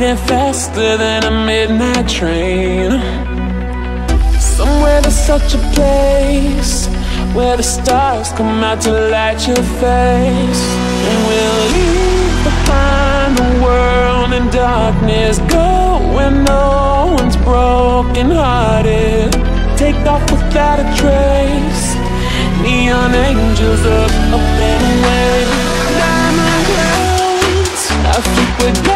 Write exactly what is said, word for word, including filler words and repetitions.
fading faster than a midnight train. Somewhere there's such a place where the stars come out to light your face. And we'll leave behind the world in darkness, go where no one's broken-hearted. Take off without a trace, neon angels up, up and away. Diamond clouds, I think we're